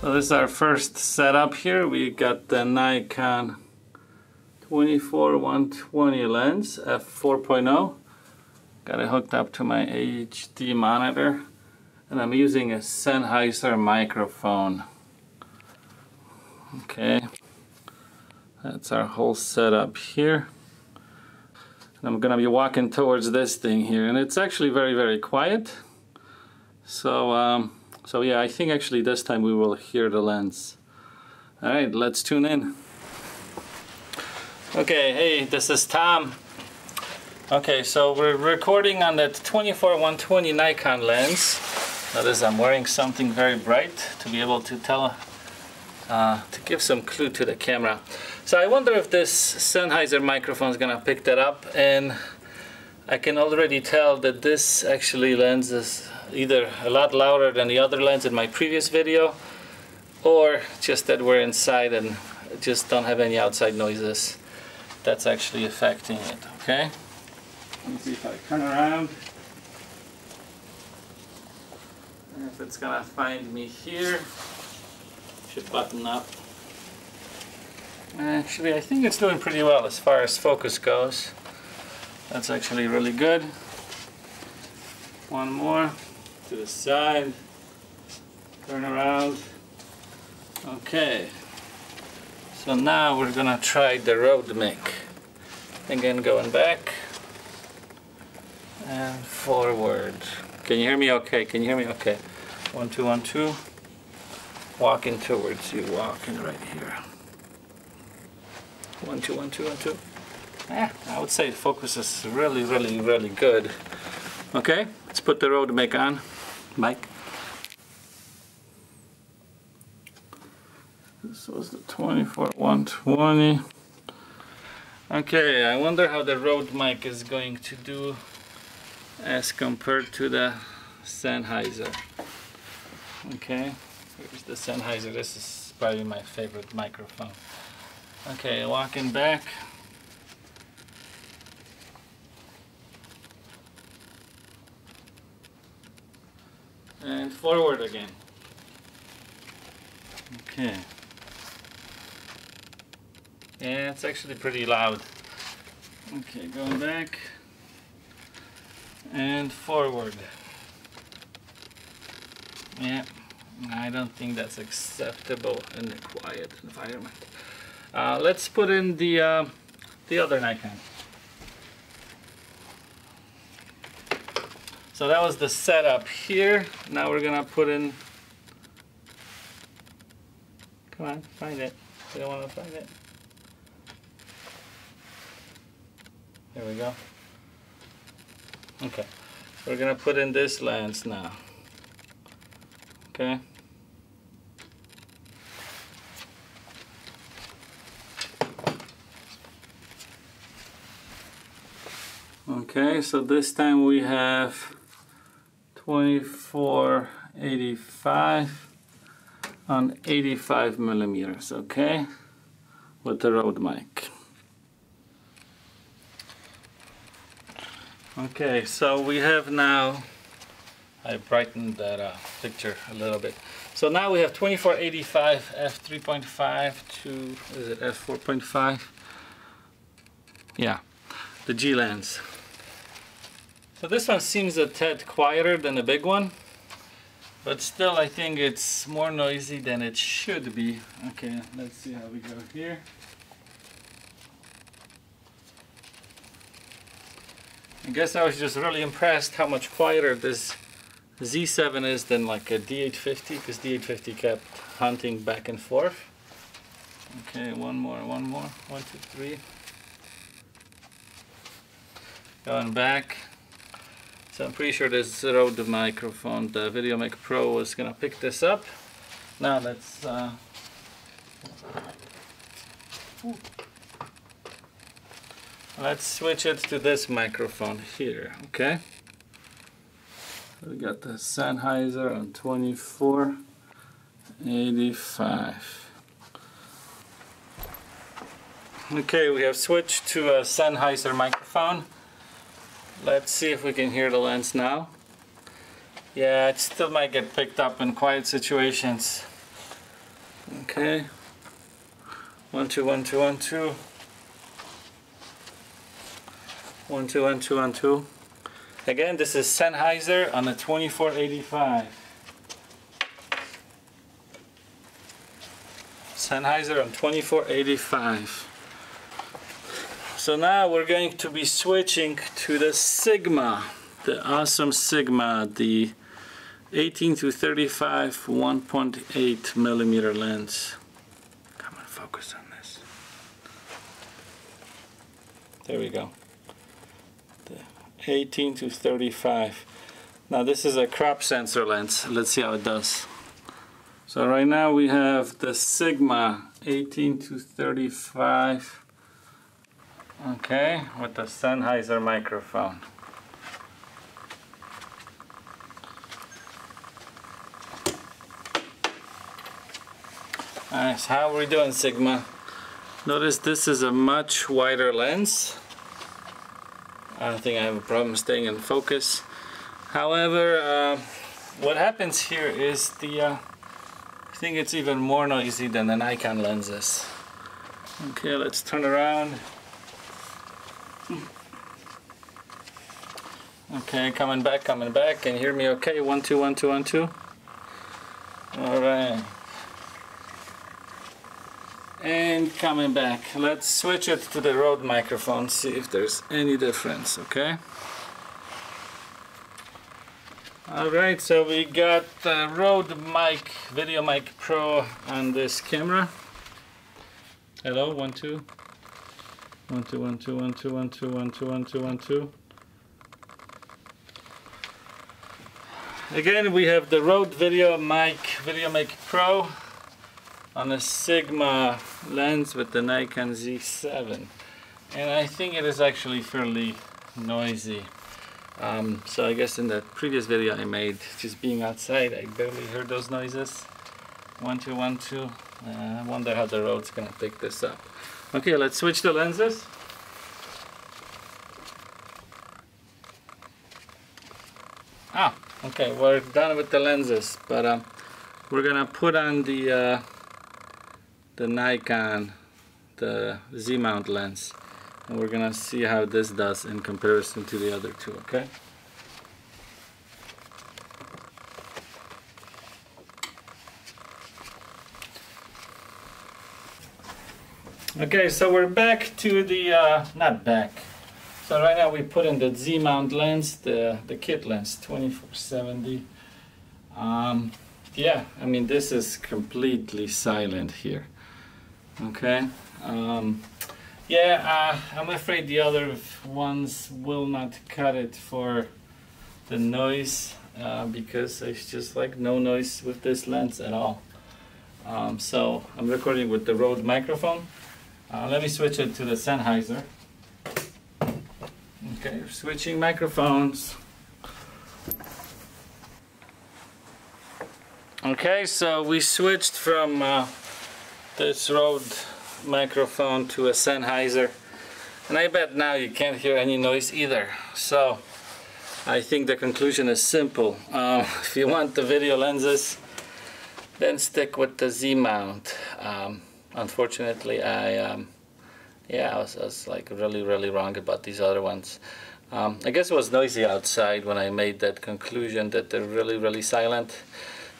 So this is our first setup here. We got the Nikon 24-120 lens, f4.0. Got it hooked up to my HD monitor, and I'm using a Sennheiser microphone. Okay, that's our whole setup here. And I'm gonna be walking towards this thing here, and it's actually very, very quiet. So So yeah, I think actually this time we will hear the lens. All right, let's tune in. Okay, hey, this is Tom. Okay, so we're recording on that 24-120 Nikon lens. Notice I'm wearing something very bright to be able to tell, to give some clue to the camera. So I wonder if this Sennheiser microphone is gonna pick that up, and I can already tell that this actually lens is either a lot louder than the other lens in my previous video, or just that we're inside and just don't have any outside noises that's actually affecting it. Okay, let's see if I turn around and if it's gonna find me here. Should button up. Actually, I think it's doing pretty well as far as focus goes. That's actually really good. One more to the side, turn around. Okay, so now we're gonna try the Rode mic. Again, going back and forward. Can you hear me okay? Can you hear me okay? 1, 2, 1, 2. Walking towards you, walking right here. 1, 2, 1, 2, 1, 2. Yeah, I would say focus is really, really, really good. Okay, let's put the Rode mic on. This was the 24-120. Okay, I wonder how the Rode mic is going to do as compared to the Sennheiser. Okay, here's the Sennheiser. This is probably my favorite microphone. Okay, walking back. And forward again. Okay. Yeah, it's actually pretty loud. Okay, going back and forward. Yeah, I don't think that's acceptable in a quiet environment. Let's put in the other Nikon. So that was the setup here. Now we're gonna put in. Come on, find it. We don't want to find it. There we go. Okay, we're gonna put in this lens now. Okay. Okay, so this time we have 24-85 on 85 millimeters, okay, with the Rode mic. Okay, so we have now, I brightened that picture a little bit. So now we have 24-85 f3.5 to, is it f4.5? Yeah, the G lens. So this one seems a tad quieter than the big one, but still I think it's more noisy than it should be. Okay, let's see how we go here. I guess I was just really impressed how much quieter this Z7 is than like a D850, because D850 kept hunting back and forth. Okay, one more, 1, 2, 3. Going back. So I'm pretty sure this Rode microphone, the VideoMic Pro, is gonna pick this up. Now let's Let's switch it to this microphone here, okay? We got the Sennheiser on 24-85. Okay, we have switched to a Sennheiser microphone. Let's see if we can hear the lens now. Yeah, it still might get picked up in quiet situations. Okay. 1, 2, 1, 2, 1, 2. 1, 2, 1, 2, 1, 2. Again, this is Sennheiser on the 24-85. Sennheiser on 24-85. So now we're going to be switching to the Sigma, the awesome Sigma, the 18-35 1.8 millimeter lens. Come on, focus on this. There we go. The 18-35. Now this is a crop sensor lens. Let's see how it does. So right now we have the Sigma 18-35. Okay, with the Sennheiser microphone. Nice, how are we doing, Sigma? Notice this is a much wider lens. I don't think I have a problem staying in focus. However, what happens here is the, I think it's even more noisy than the Nikon lenses. Okay, let's turn around. Okay, coming back, can you hear me okay? 1, 2, 1, 2, 1, 2. Alright. And coming back. Let's switch it to the Rode microphone, see if there's any difference, okay? Alright, so we got the Rode mic, VideoMic Pro on this camera. Hello, 1, 2. 1, 2, 1, 2, 1, 2, 1, 2, 1, 2, 1, 2, 1, 2. Again, we have the Rode Video mic, VideoMic Pro on a Sigma lens with the Nikon Z7. And I think it is actually fairly noisy. So I guess in that previous video I made, just being outside, I barely heard those noises. 1, 2, 1, 2. I wonder how the Rode's gonna pick this up. Okay, let's switch the lenses. Ah, okay, we're done with the lenses, but we're gonna put on the Nikon, the Z mount lens, and we're gonna see how this does in comparison to the other two, okay? Okay, so we're back to the, not back. So right now we put in the Z mount lens, the kit lens, 24-70. Yeah, I mean, this is completely silent here. Okay. Yeah, I'm afraid the other ones will not cut it for the noise because it's just like no noise with this lens at all. So I'm recording with the Rode microphone. Let me switch it to the Sennheiser. Okay, switching microphones. Okay, so we switched from this Rode microphone to a Sennheiser. And I bet now you can't hear any noise either. So I think the conclusion is simple. If you want the video lenses, then stick with the Z mount. Unfortunately, I was like really wrong about these other ones. I guess it was noisy outside when I made that conclusion that they're really silent.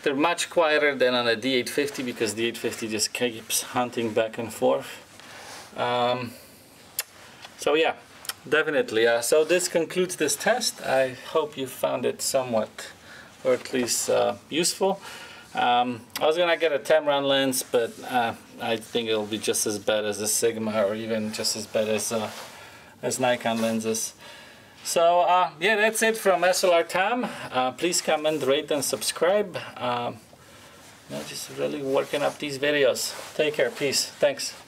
They're much quieter than on a D850 because D850 just keeps hunting back and forth. So yeah, definitely. So this concludes this test. I hope you found it somewhat, or at least useful. I was gonna get a Tamron lens, but I think it'll be just as bad as the Sigma, or even just as bad as Nikon lenses. So yeah, that's it from SLR Tom. Please comment, rate, and subscribe. Just really working up these videos. Take care, peace, thanks.